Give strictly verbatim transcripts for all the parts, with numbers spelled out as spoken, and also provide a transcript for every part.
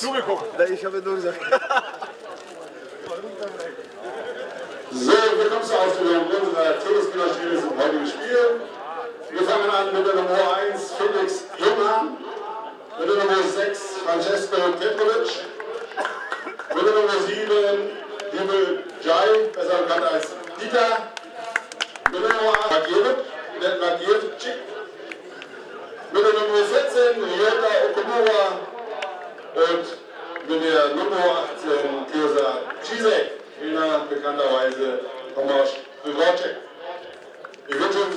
zugekommen. Nein, ich habe nur gesagt. So, willkommen zur Ausführung unserer Tennisspielerspiele zum heutigen Spiel. Wir fangen an mit der Nummer eins, Felix Jumann. Mit der Nummer sechs, Francesco Tetrovic. Mit der Nummer sieben, Jumel Jai, besser bekannt als Dieter. Mit der Nummer acht, Dieter. Mit der Nummer vierzehn, Rieta Okumawa. Und mit der Nummer achtzehn, Kirsa Cizek, bekannterweise Thomas Rivacek. Ich wünsche uns.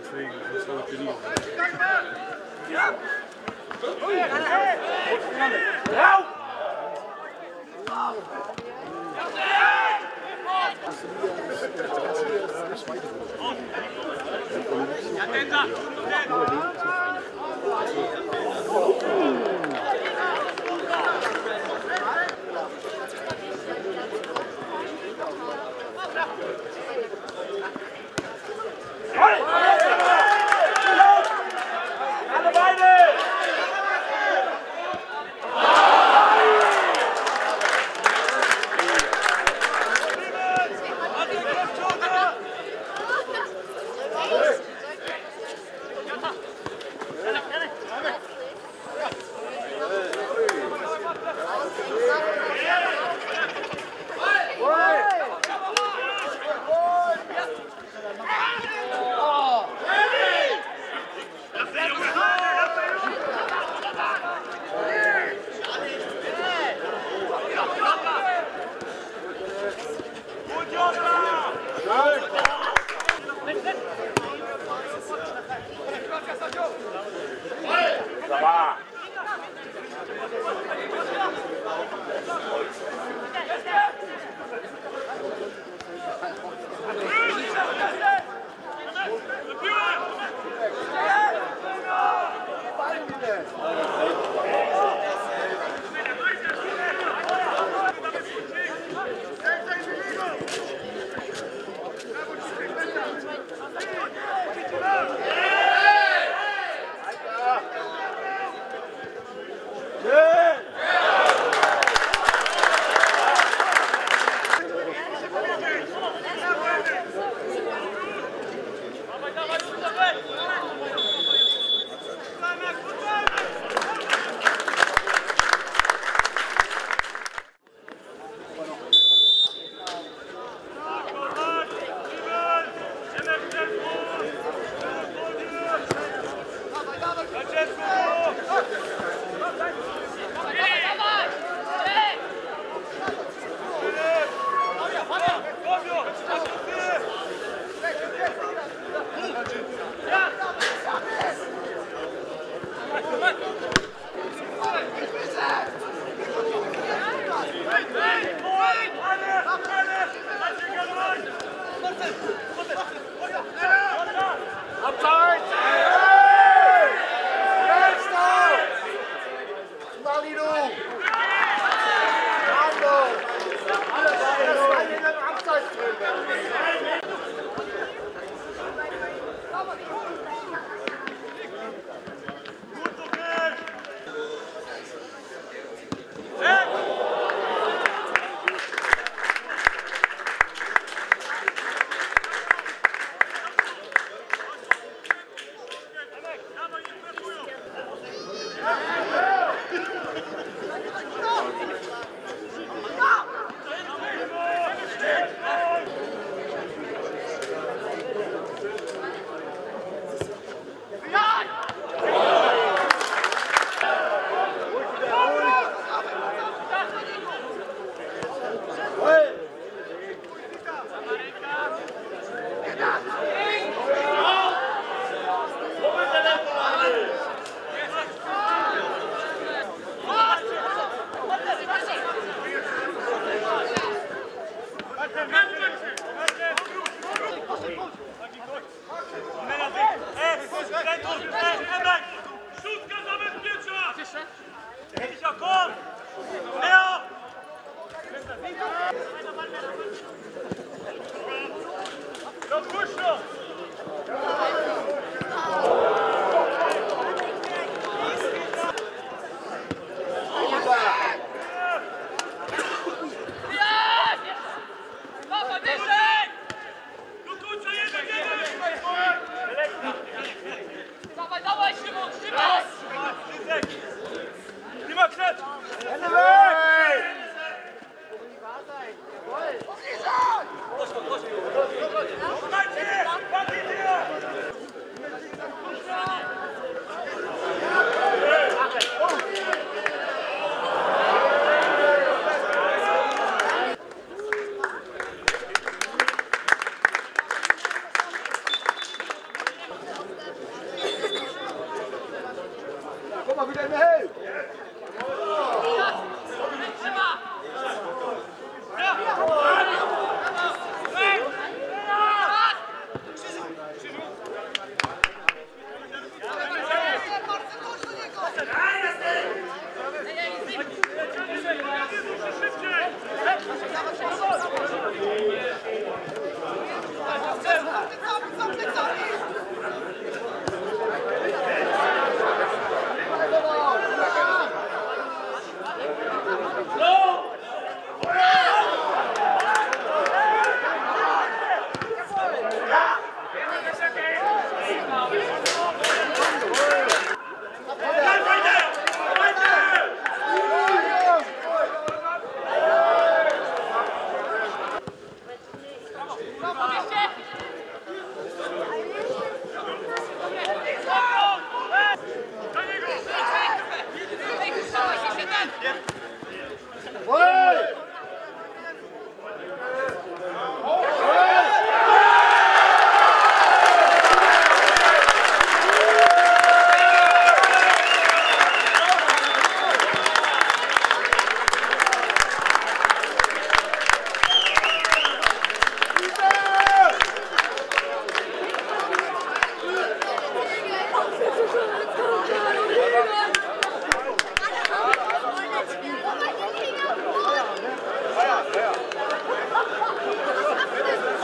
Deswegen muss man für die. Ja! Yes.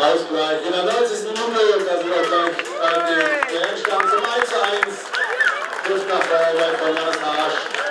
Ausgleich in der neunzigsten Minute, das Übergang an den Endstand zum eins zu eins. Luft nach Feuerwehr von Jonas Harsch.